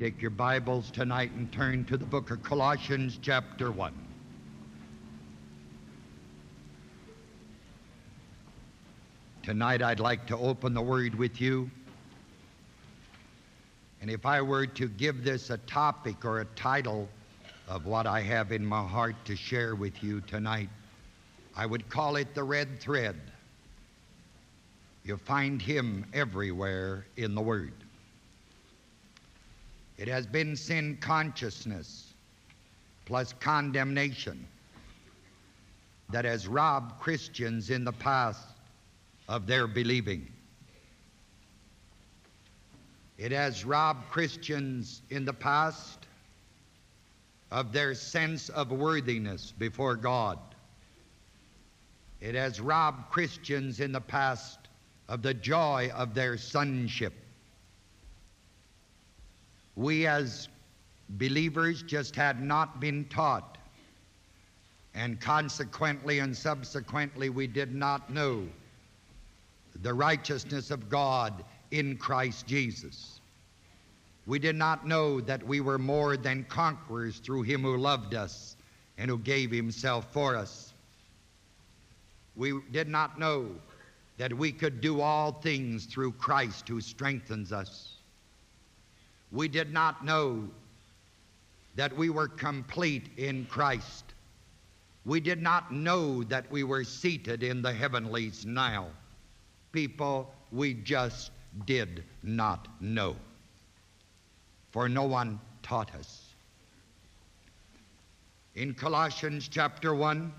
Take your Bibles tonight and turn to the book of Colossians chapter 1. Tonight I'd like to open the Word with you. And if I were to give this a topic or a title of what I have in my heart to share with you tonight, I would call it the red thread. You'll find him everywhere in the Word. It has been sin consciousness plus condemnation that has robbed Christians in the past of their believing. It has robbed Christians in the past of their sense of worthiness before God. It has robbed Christians in the past of the joy of their sonship. We as believers just had not been taught, and consequently and subsequently we did not know the righteousness of God in Christ Jesus. We did not know that we were more than conquerors through him who loved us and who gave himself for us. We did not know that we could do all things through Christ who strengthens us. We did not know that we were complete in Christ. We did not know that we were seated in the heavenlies now. People, we just did not know, for no one taught us. In Colossians chapter 1,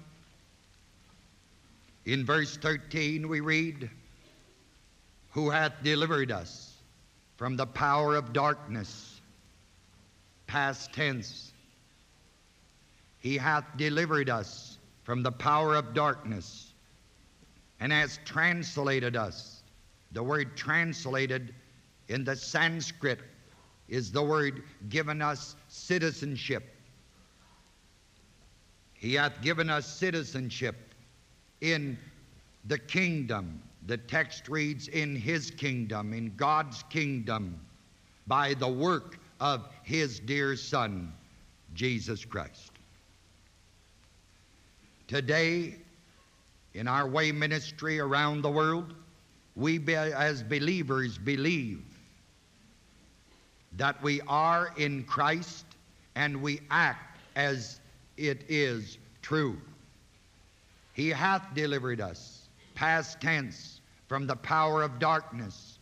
in verse 13, we read, "Who hath delivered us from the power of darkness," past tense. He hath delivered us from the power of darkness and has translated us. The word translated in the Sanskrit is the word given us citizenship. He hath given us citizenship in the kingdom. The text reads, in his kingdom, in God's kingdom, by the work of his dear Son, Jesus Christ. Today, in our way ministry around the world, we as believers believe that we are in Christ and we act as it is true. He hath delivered us, past tense, from the power of darkness.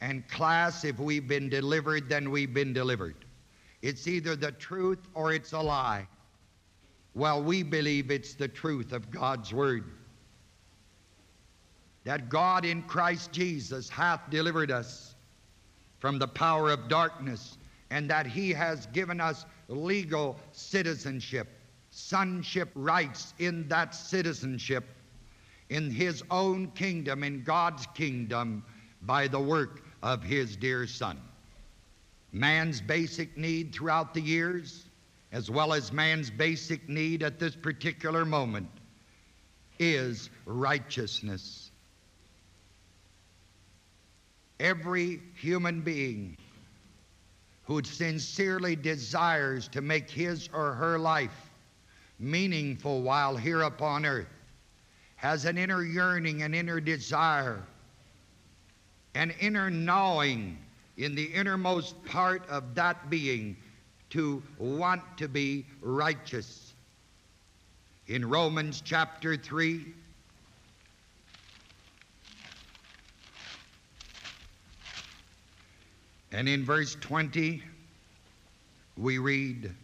And class, if we've been delivered, then we've been delivered. It's either the truth or it's a lie. Well, we believe it's the truth of God's Word, that God in Christ Jesus hath delivered us from the power of darkness, and that he has given us legal citizenship, sonship rights in that citizenship, in his own kingdom, in God's kingdom, by the work of his dear Son. Man's basic need throughout the years, as well as man's basic need at this particular moment, is righteousness. Every human being who sincerely desires to make his or her life meaningful while here upon earth has an inner yearning, an inner desire, an inner gnawing in the innermost part of that being to want to be righteous. In Romans chapter 3, and in verse 20, we read,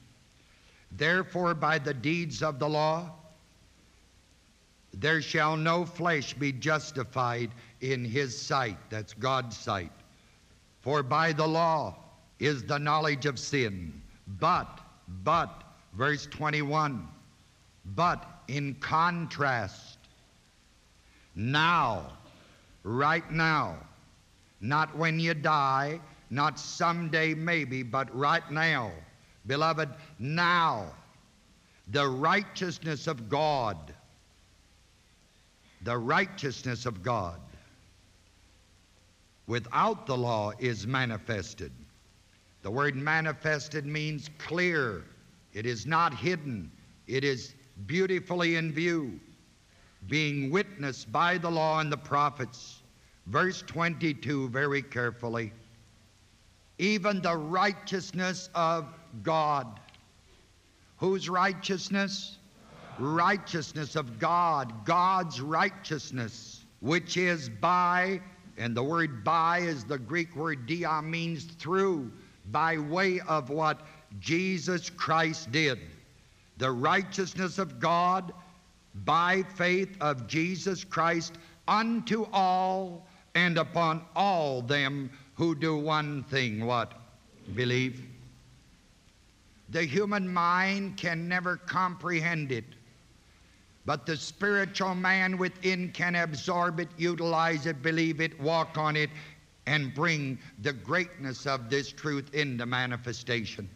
"Therefore by the deeds of the law, there shall no flesh be justified in his sight," that's God's sight, "for by the law is the knowledge of sin." But, verse 21, but in contrast, now, right now, not when you die, not someday maybe, but right now, beloved, now, the righteousness of God, the righteousness of God without the law is manifested, The word manifested means clear. It is not hidden. It is beautifully in view, being witnessed by the law and the prophets. Verse 22, very carefully. Even the righteousness of God. Whose righteousness? Righteousness of God. God's righteousness, which is by, and the word by is the Greek word dia, means through, by way of what Jesus Christ did. The righteousness of God by faith of Jesus Christ unto all and upon all them who do one thing, what? Believe. The human mind can never comprehend it, but the spiritual man within can absorb it, utilize it, believe it, walk on it, and bring the greatness of this truth into manifestation.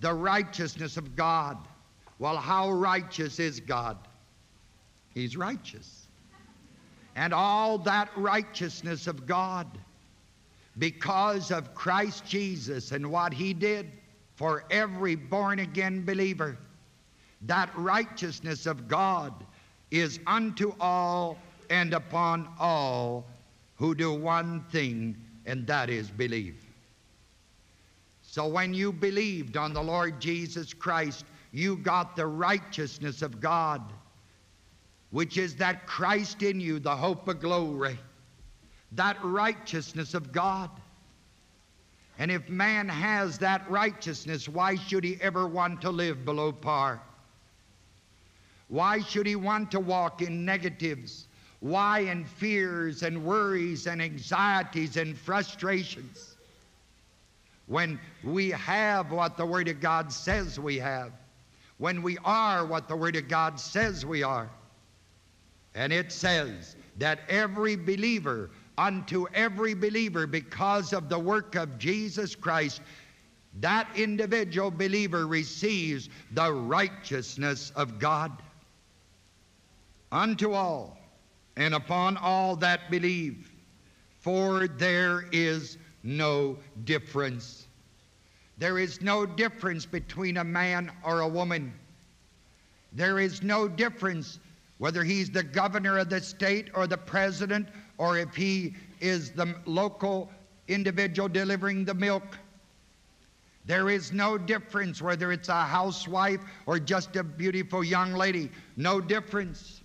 The righteousness of God. Well, how righteous is God? He's righteous. And all that righteousness of God, because of Christ Jesus and what He did for every born-again believer, that righteousness of God is unto all and upon all who do one thing, and that is believe. So when you believed on the Lord Jesus Christ, you got the righteousness of God, which is that Christ in you, the hope of glory, that righteousness of God. And if man has that righteousness, why should he ever want to live below par? Why should he want to walk in negatives? Why in fears and worries and anxieties and frustrations? When we have what the Word of God says we have, when we are what the Word of God says we are, and it says that every believer, unto every believer, because of the work of Jesus Christ, that individual believer receives the righteousness of God. Unto all and upon all that believe, for there is no difference. There is no difference between a man or a woman. There is no difference whether he's the governor of the state or the president, or if he is the local individual delivering the milk. There is no difference whether it's a housewife or just a beautiful young lady. No difference.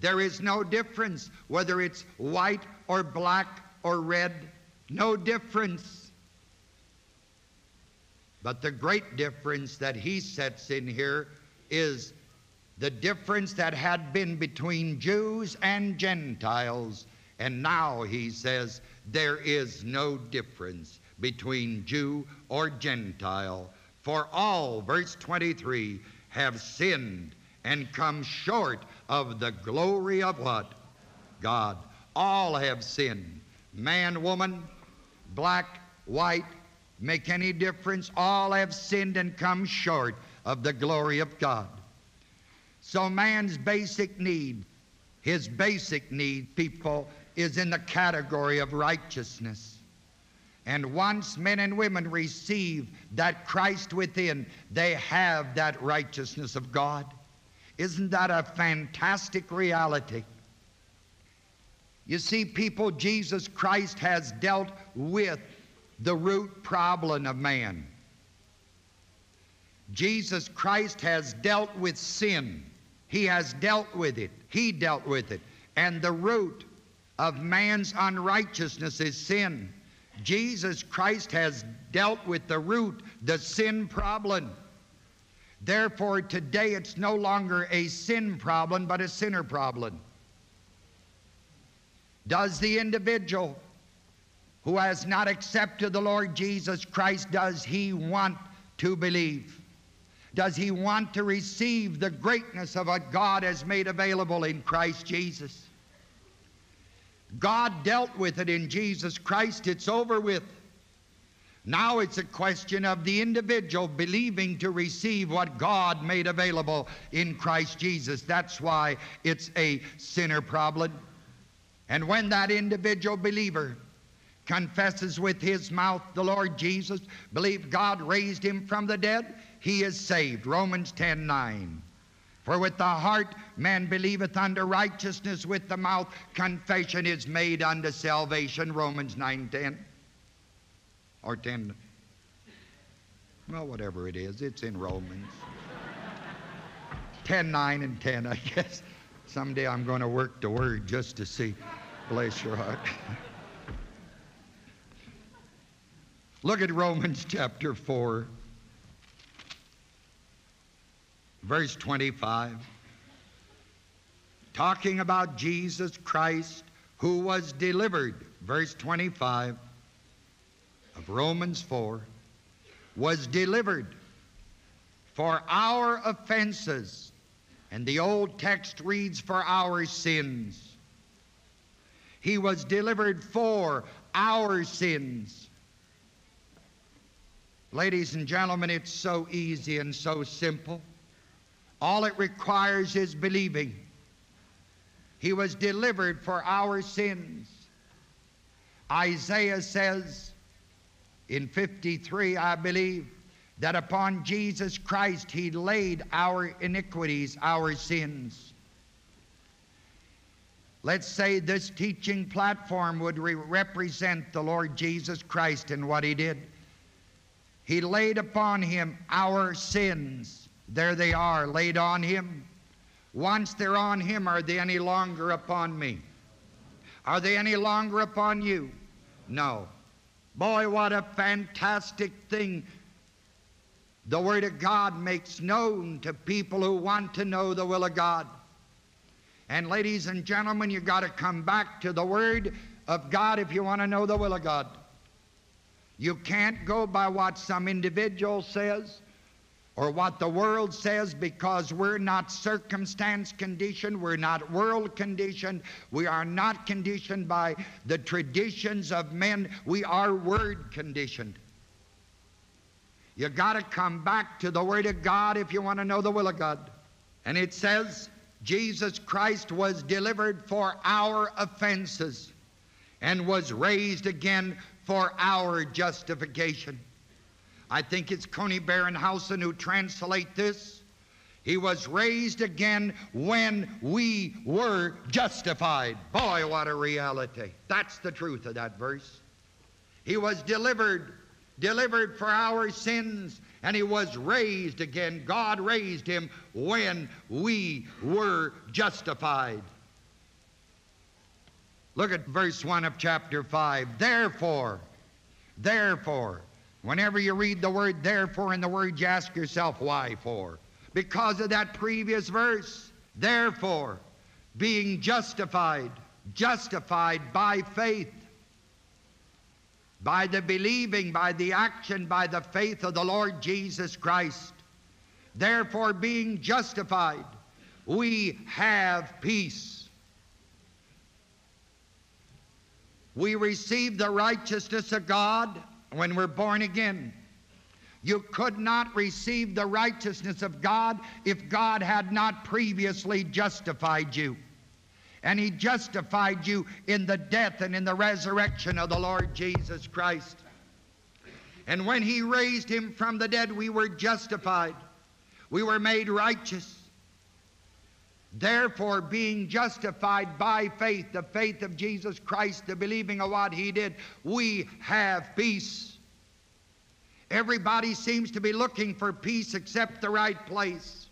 There is no difference whether it's white or black or red. No difference. But the great difference that he sets in here is the difference that had been between Jews and Gentiles. And now he says there is no difference between Jew or Gentile. For all, verse 23, have sinned and come short of the glory of what? God. All have sinned. Man, woman, black, white, make any difference. All have sinned and come short of the glory of God. So man's basic need, his basic need, people, is in the category of righteousness. And once men and women receive that Christ within, they have that righteousness of God. Isn't that a fantastic reality? You see, people, Jesus Christ has dealt with the root problem of man. Jesus Christ has dealt with sin. He has dealt with it. He dealt with it. And the root of man's unrighteousness is sin. Jesus Christ has dealt with the root, the sin problem. Therefore, today it's no longer a sin problem, but a sinner problem. Does the individual who has not accepted the Lord Jesus Christ, does he want to believe? Does he want to receive the greatness of what God has made available in Christ Jesus? God dealt with it in Jesus Christ. It's over with. Now it's a question of the individual believing to receive what God made available in Christ Jesus. That's why it's a sinner problem. And when that individual believer confesses with his mouth the Lord Jesus, believe God raised him from the dead, he is saved. Romans 10:9. For with the heart man believeth unto righteousness, with the mouth confession is made unto salvation. Romans 9:10. Or 10. Well, whatever it is, it's in Romans. 10:9 and 10, I guess. Someday I'm going to work the word just to see. Bless your heart. Look at Romans 4:25. Talking about Jesus Christ who was delivered, verse 25 of Romans 4, was delivered for our offenses, and the old text reads for our sins. He was delivered for our sins. Ladies and gentlemen, it's so easy and so simple. All it requires is believing. He was delivered for our sins. Isaiah says in 53, I believe, that upon Jesus Christ he laid our iniquities, our sins. Let's say this teaching platform would represent the Lord Jesus Christ and what he did. He laid upon him our sins. There they are, laid on him. Once they're on him, are they any longer upon me? Are they any longer upon you? No. Boy, what a fantastic thing. The Word of God makes known to people who want to know the will of God. And ladies and gentlemen, you've got to come back to the Word of God if you want to know the will of God. You can't go by what some individual says or what the world says, because we're not circumstance conditioned, we're not world conditioned, we are not conditioned by the traditions of men, we are Word conditioned. You got to come back to the Word of God if you want to know the will of God. And it says, Jesus Christ was delivered for our offenses and was raised again for our justification. I think it's Coney Baron-Hausen who translate this. He was raised again when we were justified. Boy, what a reality. That's the truth of that verse. He was delivered for our sins, and he was raised again. God raised him when we were justified. Look at verse 1 of chapter 5. Therefore. Whenever you read the word therefore in the Word, you ask yourself, why for? Because of that previous verse. Therefore, being justified by faith, by the believing, by the action, by the faith of the Lord Jesus Christ. Therefore, being justified, we have peace. We receive the righteousness of God when we're born again. You could not receive the righteousness of God if God had not previously justified you. And he justified you in the death and in the resurrection of the Lord Jesus Christ. And when he raised him from the dead, we were justified. We were made righteous. Therefore, being justified by faith, the faith of Jesus Christ, the believing of what he did, we have peace. Everybody seems to be looking for peace except the right place.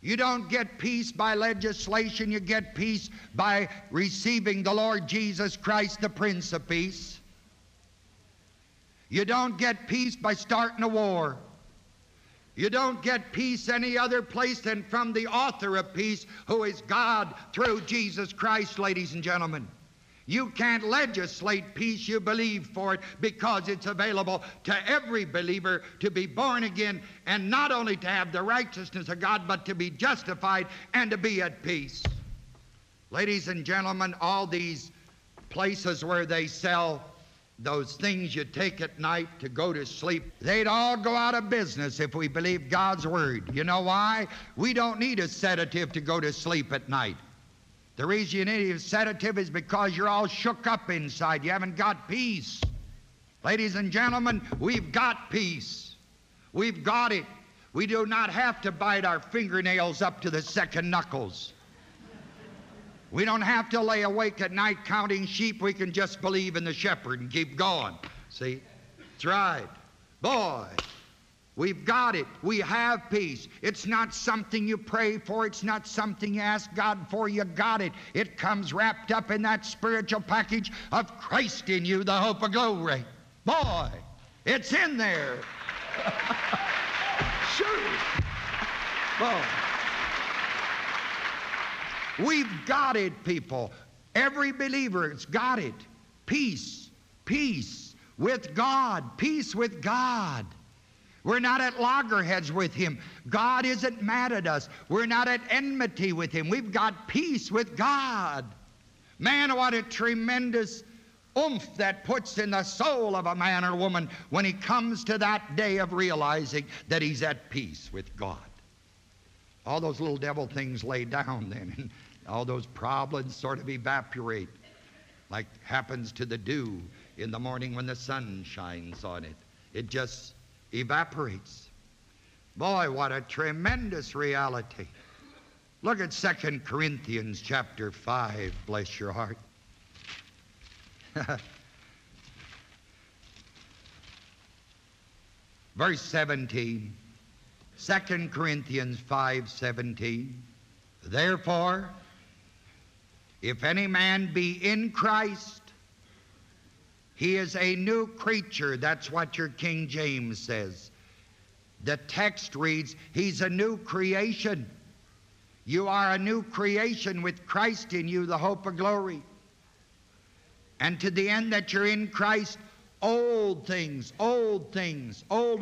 You don't get peace by legislation. You get peace by receiving the Lord Jesus Christ, the Prince of Peace. You don't get peace by starting a war. You don't get peace any other place than from the author of peace, who is God through Jesus Christ, ladies and gentlemen. You can't legislate peace. You believe for it because it's available to every believer to be born again, and not only to have the righteousness of God, but to be justified and to be at peace. Ladies and gentlemen, all these places where they sell those things you take at night to go to sleep, they'd all go out of business if we believed God's Word. You know why? We don't need a sedative to go to sleep at night. The reason you need sedative is because you're all shook up inside. You haven't got peace. Ladies and gentlemen, we've got peace. We've got it. We do not have to bite our fingernails up to the second knuckles. We don't have to lay awake at night counting sheep. We can just believe in the shepherd and keep going. See? That's right. Boy, we've got it. We have peace. It's not something you pray for. It's not something you ask God for. You got it. It comes wrapped up in that spiritual package of Christ in you, the hope of glory. Boy, it's in there. Sure. Boy. We've got it, people. Every believer has got it. Peace, peace with God, peace with God. We're not at loggerheads with Him. God isn't mad at us. We're not at enmity with Him. We've got peace with God. Man, what a tremendous oomph that puts in the soul of a man or woman when he comes to that day of realizing that he's at peace with God. All those little devil things lay down then, and all those problems sort of evaporate, like happens to the dew in the morning when the sun shines on it. It just evaporates. Boy, what a tremendous reality. Look at 2 Corinthians chapter 5, bless your heart. Verse 17. 2 Corinthians 5:17, therefore, if any man be in Christ, he is a new creature. That's what your King James says. The text reads, he's a new creation. You are a new creation with Christ in you, the hope of glory. And to the end that you're in Christ, old things, old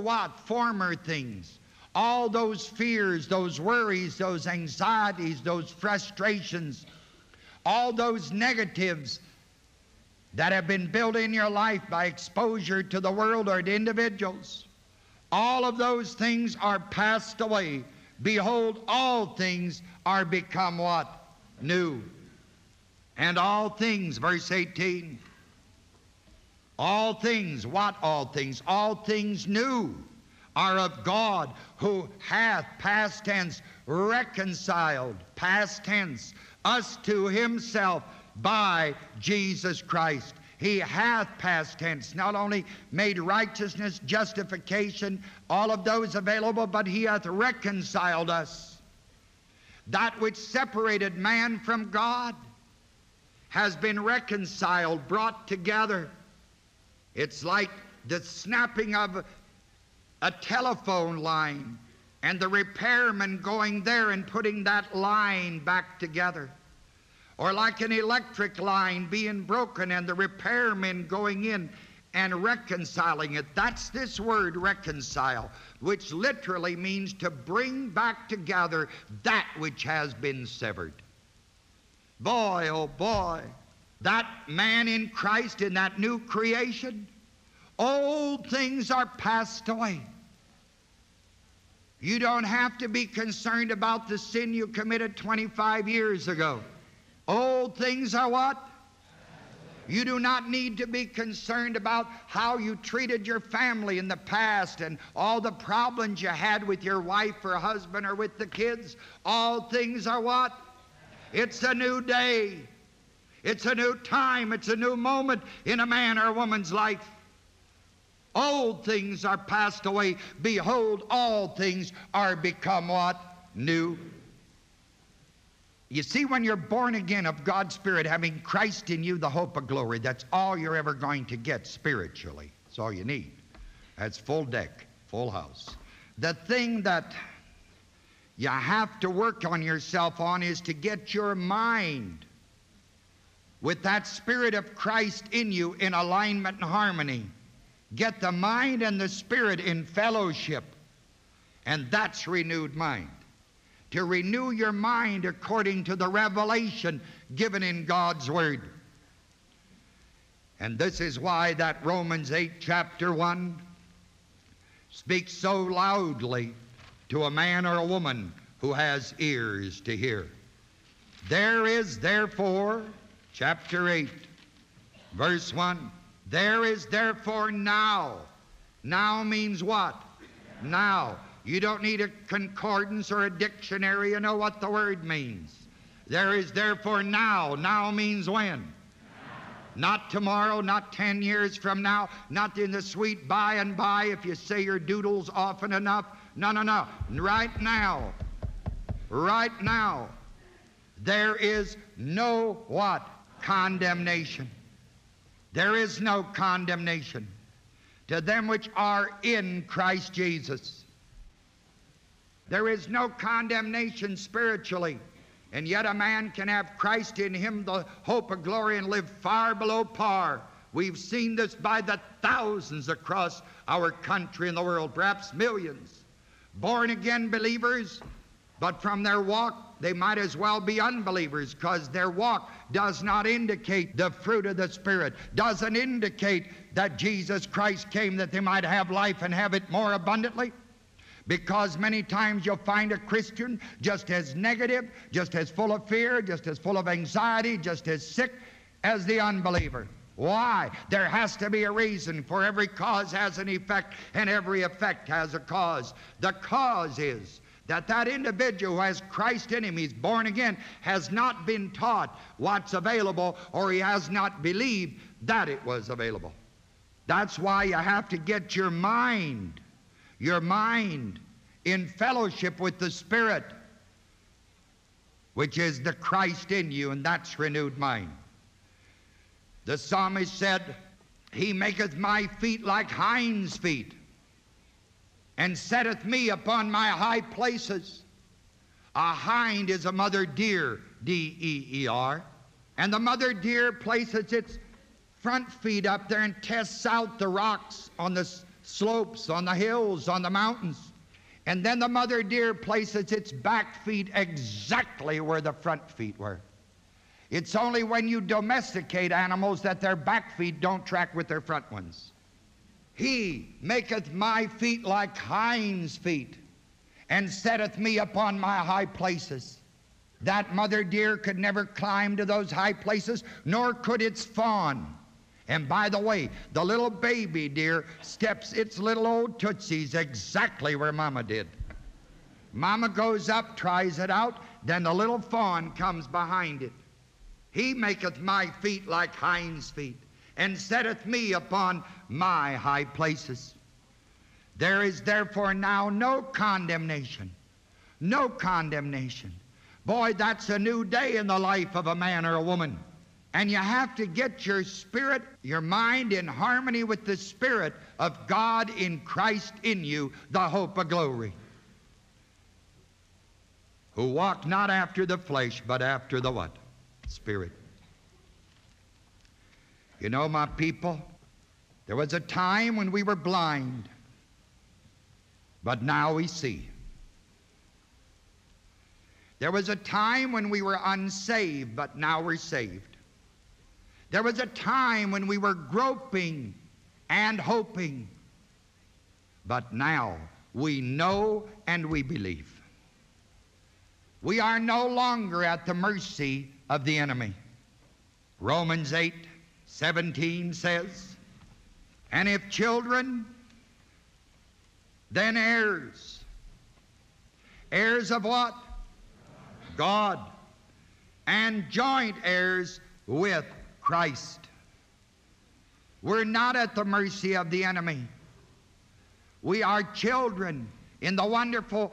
what? Former things. All those fears, those worries, those anxieties, those frustrations, all those negatives that have been built in your life by exposure to the world or to individuals, all of those things are passed away. Behold, all things are become what? New. And all things, verse 18, all things, what all things? All things new are of God, who hath, past tense, reconciled, past tense, us to Himself by Jesus Christ. He hath, past tense, not only made righteousness, justification, all of those available, but He hath reconciled us. That which separated man from God has been reconciled, brought together. It's like the snapping of a telephone line and the repairman going there and putting that line back together. Or like an electric line being broken and the repairman going in and reconciling it. That's this word reconcile, which literally means to bring back together that which has been severed. Boy, oh boy, that man in Christ, in that new creation, old things are passed away. You don't have to be concerned about the sin you committed 25 years ago. Old things are what? You do not need to be concerned about how you treated your family in the past and all the problems you had with your wife or husband or with the kids. All things are what? It's a new day. It's a new time. It's a new moment in a man or a woman's life. Old things are passed away. Behold, all things are become what? New. You see, when you're born again of God's Spirit, having Christ in you, the hope of glory, that's all you're ever going to get spiritually. That's all you need. That's full deck, full house. The thing that you have to work on yourself on is to get your mind with that Spirit of Christ in you in alignment and harmony. Get the mind and the spirit in fellowship, and that's renewed mind. To renew your mind according to the revelation given in God's Word. And this is why that Romans 8 chapter 1 speaks so loudly to a man or a woman who has ears to hear. There is therefore, chapter 8, verse 1, there is therefore now. Now means what? Now. You don't need a concordance or a dictionary to know what the word means. There is therefore now. Now means when? Now. Not tomorrow, not 10 years from now, not in the sweet by and by if you say your doodles often enough. No, no, no. Right now. Right now. There is no what? Condemnation. There is no condemnation to them which are in Christ Jesus. There is no condemnation spiritually. And yet a man can have Christ in him, the hope of glory, and live far below par. We've seen this by the thousands across our country and the world, perhaps millions. Born-again believers, but from their walk, they might as well be unbelievers, because their walk does not indicate the fruit of the Spirit, doesn't indicate that Jesus Christ came that they might have life and have it more abundantly. Because many times you'll find a Christian just as negative, just as full of fear, just as full of anxiety, just as sick as the unbeliever. Why? There has to be a reason, for every cause has an effect, and every effect has a cause. The cause is that that individual who has Christ in him, he's born again, has not been taught what's available, or he has not believed that it was available. That's why you have to get your mind in fellowship with the Spirit, which is the Christ in you, and that's renewed mind. The psalmist said, He maketh my feet like hinds' feet, and setteth me upon my high places. A hind is a mother deer, D-E-E-R, and the mother deer places its front feet up there and tests out the rocks on the slopes, on the hills, on the mountains. And then the mother deer places its back feet exactly where the front feet were. It's only when you domesticate animals that their back feet don't track with their front ones. He maketh my feet like hinds' feet, and setteth me upon my high places. That mother deer could never climb to those high places, nor could its fawn. And by the way, the little baby deer steps its little old tootsies exactly where Mama did. Mama goes up, tries it out, then the little fawn comes behind it. He maketh my feet like hinds' feet, and setteth me upon my high places. There is therefore now no condemnation. No condemnation. Boy, that's a new day in the life of a man or a woman. And you have to get your spirit, your mind in harmony with the Spirit of God in Christ in you, the hope of glory. Who walk not after the flesh, but after the what? Spirit. You know, my people, there was a time when we were blind, but now we see. There was a time when we were unsaved, but now we're saved. There was a time when we were groping and hoping, but now we know and we believe. We are no longer at the mercy of the enemy. Romans 8:17 says, And if children, then heirs. Heirs of what? God. And joint heirs with Christ. We're not at the mercy of the enemy. We are children in the wonderful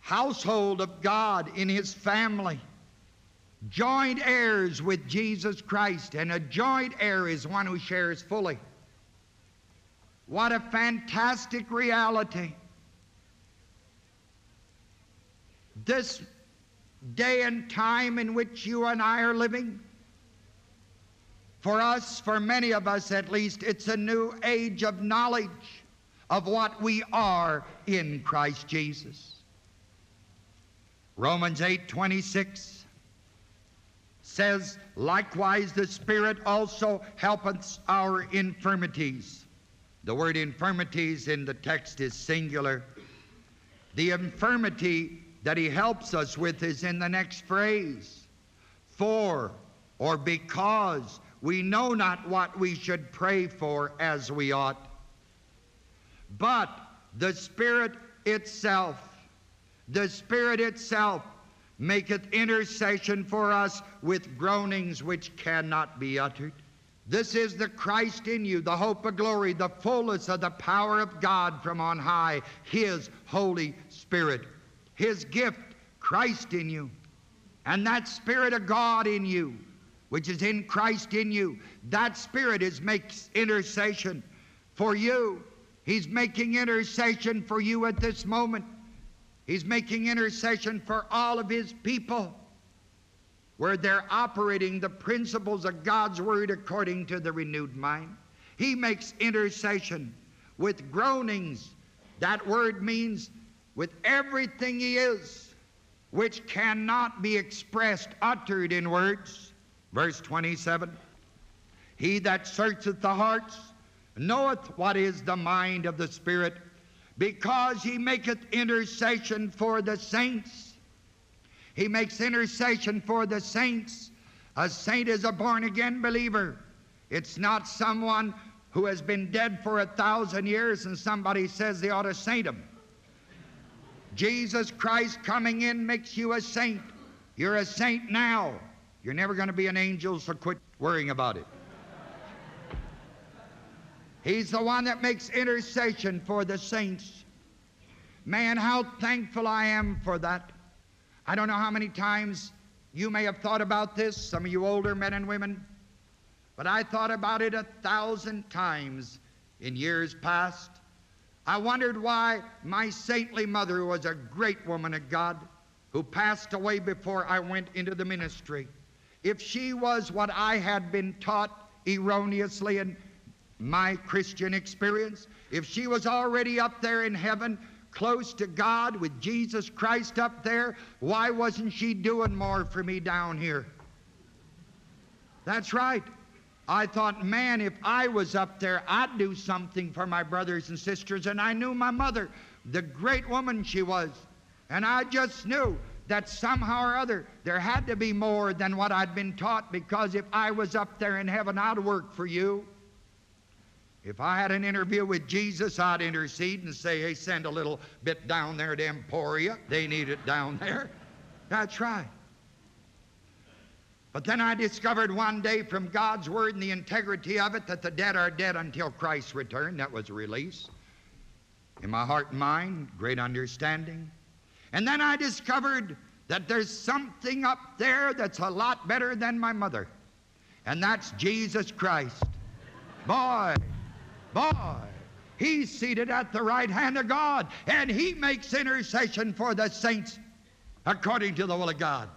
household of God, in His family. Joint heirs with Jesus Christ, and a joint heir is one who shares fully. What a fantastic reality. This day and time in which you and I are living, for us, for many of us at least, it's a new age of knowledge of what we are in Christ Jesus. Romans 8:26 says, Likewise the Spirit also helpeth our infirmities. The word infirmities in the text is singular. The infirmity that He helps us with is in the next phrase. for or because we know not what we should pray for as we ought. But the Spirit itself maketh intercession for us with groanings which cannot be uttered. This is the Christ in you, the hope of glory, the fullness of the power of God from on high, His Holy Spirit, His gift, Christ in you, and that Spirit of God in you, which is in Christ in you. That Spirit makes intercession for you. He's making intercession for you at this moment. He's making intercession for all of His people, where they're operating the principles of God's Word according to the renewed mind. He makes intercession with groanings. That word means with everything He is, which cannot be expressed, uttered in words. Verse 27, He that searcheth the hearts knoweth what is the mind of the Spirit, because He maketh intercession for the saints. He makes intercession for the saints. A saint is a born-again believer. It's not someone who has been dead for 1,000 years and somebody says they ought to saint him. Jesus Christ coming in makes you a saint. You're a saint now. You're never going to be an angel, so quit worrying about it. He's the one that makes intercession for the saints. Man, how thankful I am for that. I don't know how many times you may have thought about this, some of you older men and women, but I thought about it 1,000 times in years past. I wondered why my saintly mother, who was a great woman of God, who passed away before I went into the ministry, if she was what I had been taught erroneously in my Christian experience, if she was already up there in heaven, close to God, with Jesus Christ up there, why wasn't she doing more for me down here? That's right. I thought, man, if I was up there, I'd do something for my brothers and sisters. And I knew my mother, the great woman she was. And I just knew that somehow or other there had to be more than what I'd been taught, because if I was up there in heaven, I'd work for you. If I had an interview with Jesus, I'd intercede and say, hey, send a little bit down there to Emporia. They need it down there. That's right. But then I discovered one day from God's Word and the integrity of it that the dead are dead until Christ's return. That was a release in my heart and mind, great understanding. And then I discovered that there's something up there that's a lot better than my mother, and that's Jesus Christ. Boy, boy, He's seated at the right hand of God, and He makes intercession for the saints according to the will of God.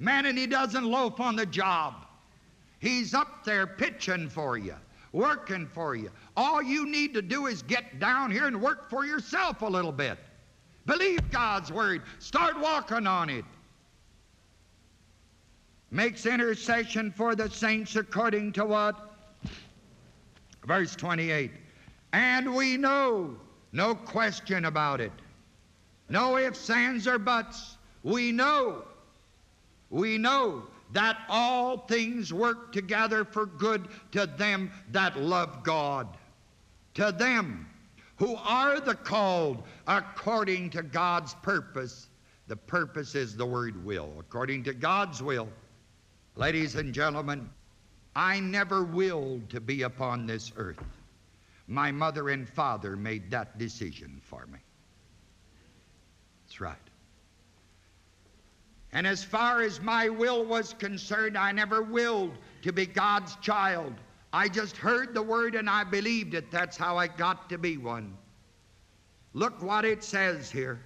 Man, and He doesn't loaf on the job. He's up there pitching for you, working for you. All you need to do is get down here and work for yourself a little bit. Believe God's Word. Start walking on it. Makes intercession for the saints according to what? Verse 28, and we know, no question about it, no ifs, ands, or buts, we know that all things work together for good to them that love God, to them who are the called according to God's purpose. The purpose is the word will, according to God's will. Ladies and gentlemen, I never willed to be upon this earth. My mother and father made that decision for me. That's right. And as far as my will was concerned, I never willed to be God's child. I just heard the Word and I believed it. That's how I got to be one. Look what it says here.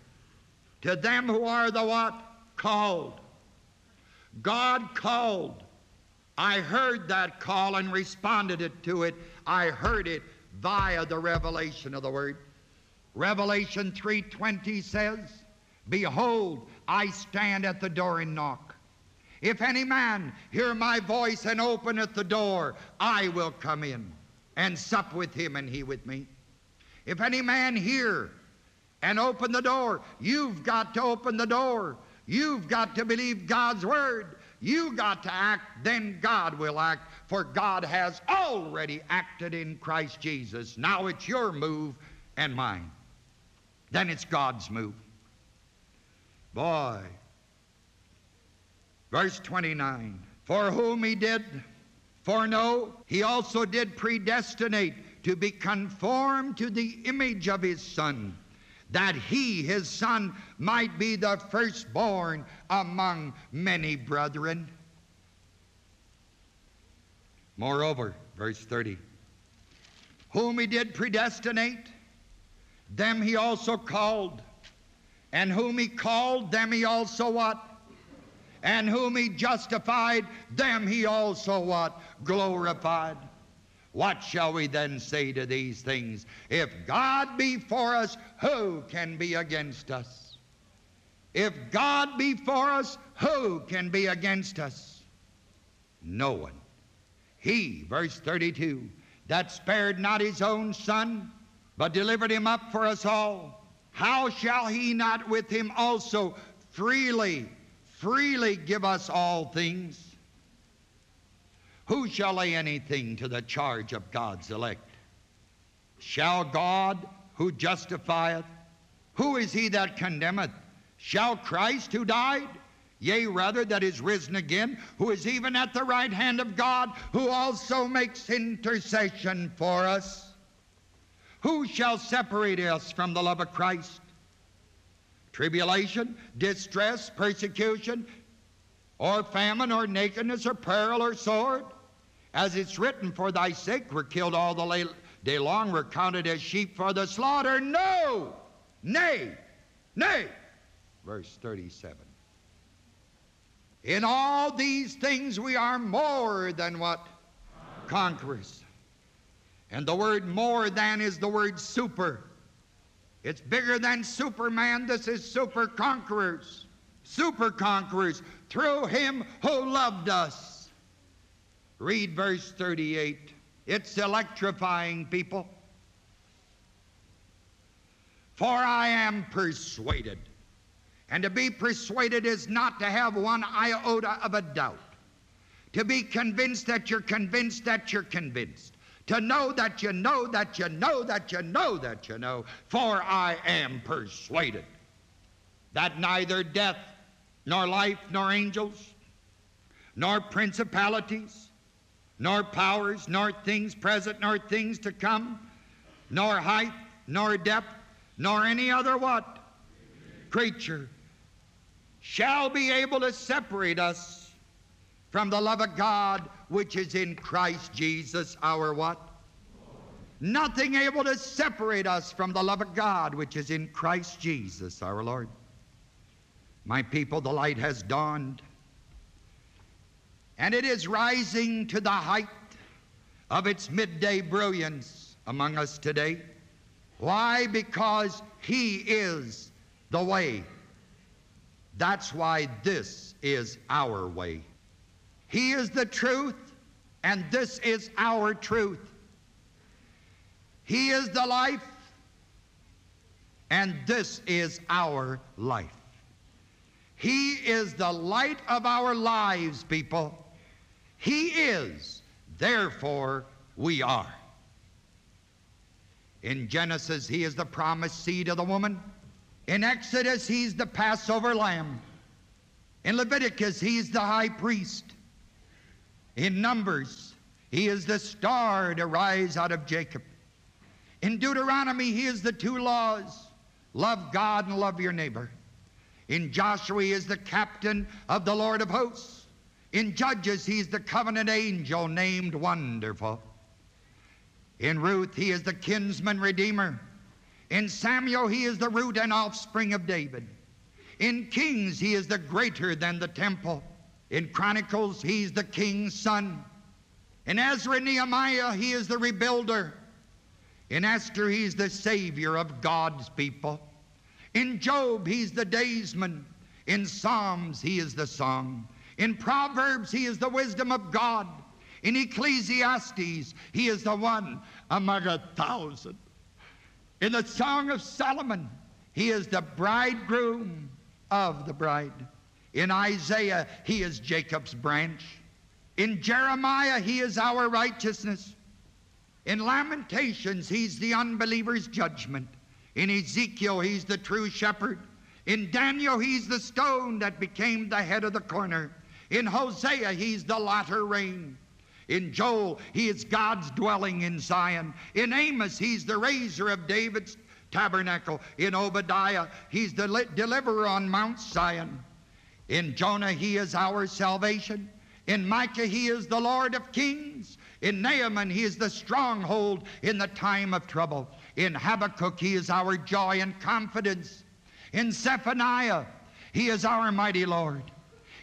To them who are the what? Called. God called. I heard that call and responded to it. I heard it via the revelation of the Word. Revelation 3:20 says, behold, I stand at the door and knock. If any man hear my voice and openeth the door, I will come in and sup with him and he with me. If any man hear and open the door, you've got to open the door. You've got to believe God's Word. You got to act, then God will act, for God has already acted in Christ Jesus. Now it's your move and mine. Then it's God's move. Boy. Verse 29, for whom he did foreknow, he also did predestinate to be conformed to the image of his Son, that he, his Son, might be the firstborn among many brethren. Moreover, verse 30, whom he did predestinate, them he also called. And whom he called, them he also what? And whom he justified, them he also what? Glorified. What shall we then say to these things? If God be for us, who can be against us? If God be for us, who can be against us? No one. He, verse 32, that spared not his own Son, but delivered him up for us all, how shall he not with him also freely give us all things? Who shall lay anything to the charge of God's elect? Shall God, who justifieth, who is he that condemneth? Shall Christ, who died, yea, rather, that is risen again, who is even at the right hand of God, who also makes intercession for us? Who shall separate us from the love of Christ? Tribulation, distress, persecution, or famine, or nakedness, or peril, or sword? As it's written, for thy sake we're killed all the day long, we're counted as sheep for the slaughter. No, nay. Verse 37. In all these things we are more than what? Conquerors. And the word more than is the word super. It's bigger than Superman. This is super conquerors through him who loved us. Read verse 38. It's electrifying, people. For I am persuaded. And to be persuaded is not to have one iota of a doubt. To be convinced that you're convinced that you're convinced. To know that you know that you know that you know that you know. For I am persuaded that neither death, nor life, nor angels, nor principalities, nor powers, nor things present, nor things to come, nor height, nor depth, nor any other what? Creature shall be able to separate us from the love of God which is in Christ Jesus our what? Lord. Nothing able to separate us from the love of God which is in Christ Jesus our Lord. My people, the light has dawned, and it is rising to the height of its midday brilliance among us today. Why? Because he is the way. That's why this is our way. He is the truth, and this is our truth. He is the life, and this is our life. He is the light of our lives, people. He is, therefore we are. In Genesis, he is the promised seed of the woman. In Exodus, he's the Passover lamb. In Leviticus, he's the high priest. In Numbers, he is the star to rise out of Jacob. In Deuteronomy, he is the two laws, love God and love your neighbor. In Joshua, he is the captain of the Lord of hosts. In Judges, he's the covenant angel named Wonderful. In Ruth, he is the kinsman redeemer. In Samuel, he is the root and offspring of David. In Kings, he is the greater than the temple. In Chronicles, he's the king's son. In Ezra and Nehemiah, he is the rebuilder. In Esther, he's the savior of God's people. In Job, he's the daysman. In Psalms, he is the song. In Proverbs, he is the wisdom of God. In Ecclesiastes, he is the one among 1,000. In the Song of Solomon, he is the bridegroom of the bride. In Isaiah, he is Jacob's branch. In Jeremiah, he is our righteousness. In Lamentations, he's the unbeliever's judgment. In Ezekiel, he's the true shepherd. In Daniel, he's the stone that became the head of the corner. In Hosea, he's the latter rain. In Joel, he is God's dwelling in Zion. In Amos, he's the raiser of David's tabernacle. In Obadiah, he's the deliverer on Mount Zion. In Jonah, he is our salvation. In Micah, he is the Lord of kings. In Naaman, he is the stronghold in the time of trouble. In Habakkuk, he is our joy and confidence. In Zephaniah, he is our mighty Lord.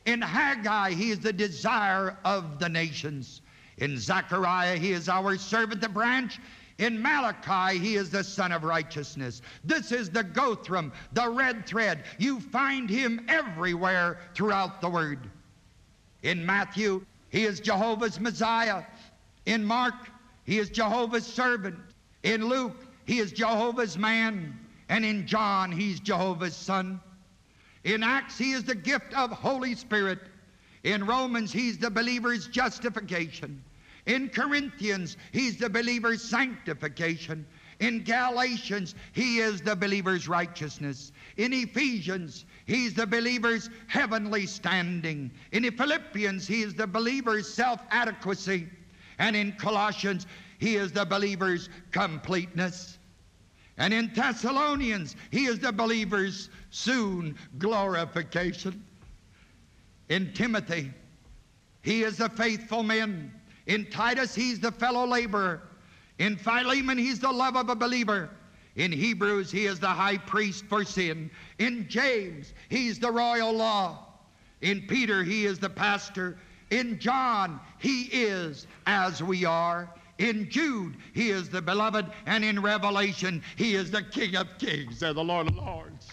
In Haggai, he is the desire of the nations. In Zechariah, he is our servant, the branch. In Malachi, he is the son of righteousness. This is the Gothram, the red thread. You find him everywhere throughout the word. In Matthew, he is Jehovah's Messiah. In Mark, he is Jehovah's servant. In Luke, he is Jehovah's man. And in John, he's Jehovah's son. In Acts, he is the gift of Holy Spirit. In Romans, he's the believer's justification. In Corinthians, he's the believer's sanctification. In Galatians, he is the believer's righteousness. In Ephesians, he's the believer's heavenly standing. In Philippians, he is the believer's self-adequacy. And in Colossians, he is the believer's completeness. And in Thessalonians, he is the believer's soon glorification. In Timothy, he is the faithful man. In Titus, he's the fellow laborer. In Philemon, he's the love of a believer. In Hebrews, he is the high priest for sin. In James, he's the royal law. In Peter, he is the pastor. In John, he is as we are. In Jude, he is the beloved. And in Revelation, he is the King of kings and the Lord of lords.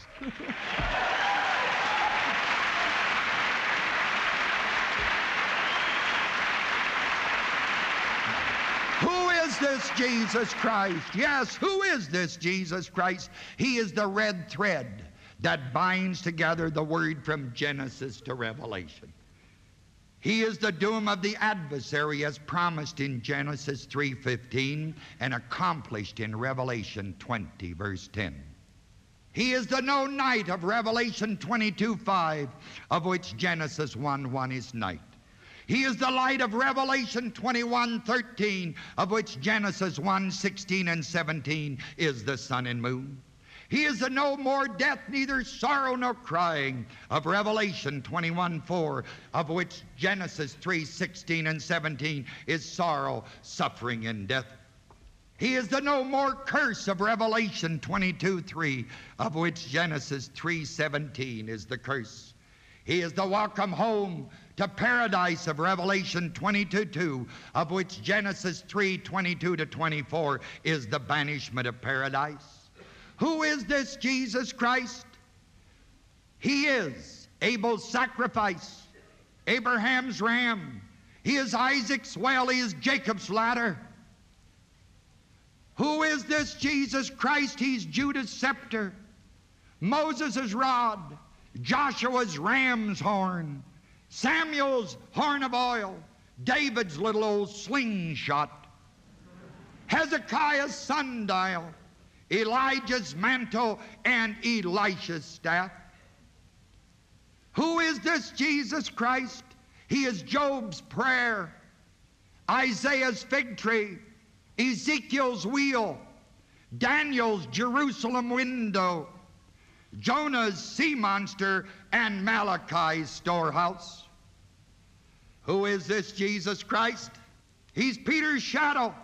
Who is this Jesus Christ? Yes, who is this Jesus Christ? He is the red thread that binds together the word from Genesis to Revelation. He is the doom of the adversary as promised in Genesis 3:15 and accomplished in Revelation 20, verse 10. He is the no night of Revelation 22:5, of which Genesis 1:1 is night. He is the light of Revelation 21:13, of which Genesis 1:16 and 17 is the sun and moon. He is the no more death, neither sorrow nor crying of Revelation 21:4, of which Genesis 3:16 and 17 is sorrow, suffering, and death. He is the no more curse of Revelation 22:3, of which Genesis 3:17 is the curse. He is the welcome home to paradise of Revelation 22:2, of which Genesis 3:22 to 24 is the banishment of paradise. Who is this Jesus Christ? He is Abel's sacrifice, Abraham's ram. He is Isaac's well. He is Jacob's ladder. Who is this Jesus Christ? He's Judah's scepter, Moses' rod, Joshua's ram's horn, Samuel's horn of oil, David's little old slingshot, Hezekiah's sundial, Elijah's mantle, and Elisha's staff. Who is this Jesus Christ? He is Job's prayer, Isaiah's fig tree, Ezekiel's wheel, Daniel's Jerusalem window, Jonah's sea monster, and Malachi's storehouse. Who is this Jesus Christ? He's Peter's shadow,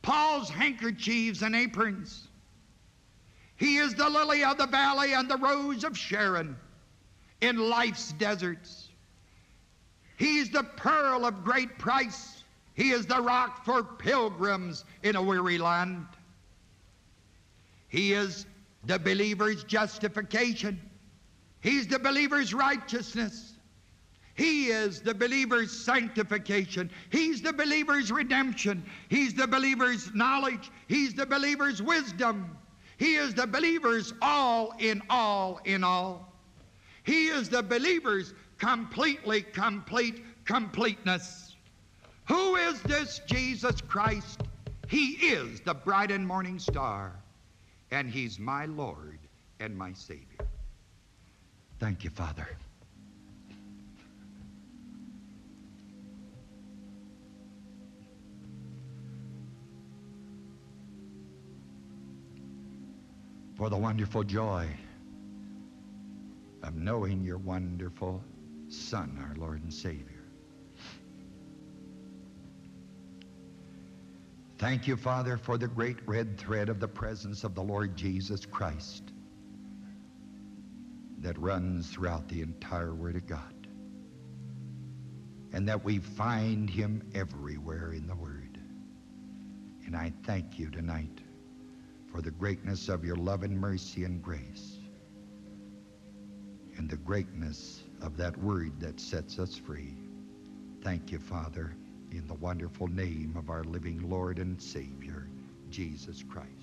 Paul's handkerchiefs and aprons. He is the lily of the valley and the rose of Sharon in life's deserts. He is the pearl of great price. He is the rock for pilgrims in a weary land. He is the believer's justification. He's the believer's righteousness. He is the believer's sanctification. He's the believer's redemption. He's the believer's knowledge. He's the believer's wisdom. He is the believer's all in all in all. He is the believer's completeness. Who is this Jesus Christ? He is the bright and morning star, and he's my Lord and my Savior. Thank you, Father. For the wonderful joy of knowing your wonderful Son, our Lord and Savior. Thank you, Father, for the great red thread of the presence of the Lord Jesus Christ that runs throughout the entire Word of God, and that we find him everywhere in the Word. And I thank you tonight for the greatness of your love and mercy and grace, and the greatness of that word that sets us free. Thank you, Father, in the wonderful name of our living Lord and Savior, Jesus Christ.